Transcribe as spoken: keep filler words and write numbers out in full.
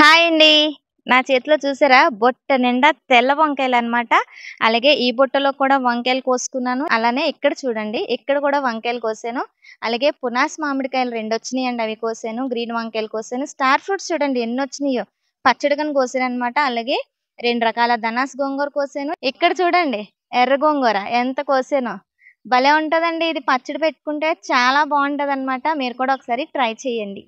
Hi అండి, నా చేతిలో చూసారా బొట్ట నిండా తెల్ల వంకాయలు అన్నమాట. అలాగే ఈ బొట్టలో కూడా వంకాయలు కోసుకున్నాను. అలానే ఇక్కడ చూడండి, ఇక్కడ కూడా వంకాయలు కోసాను. అలాగే పునాస్ మామిడికాయలు రెండు వచ్చినాయండి, అవి కోసాను. గ్రీన్ వంకాయలు కోసాను. స్టార్ ఫ్రూట్స్ చూడండి ఎన్ని వచ్చినాయో, పచ్చడికని కోసాను అనమాట. అలాగే రెండు రకాల ధనాస్ గోంగూర కోసాను. ఇక్కడ చూడండి ఎర్ర గోంగూర ఎంత కోసాను, భలే ఉంటదండి. ఇది పచ్చడి పెట్టుకుంటే చాలా బాగుంటది అనమాట. మీరు కూడా ఒకసారి ట్రై చేయండి.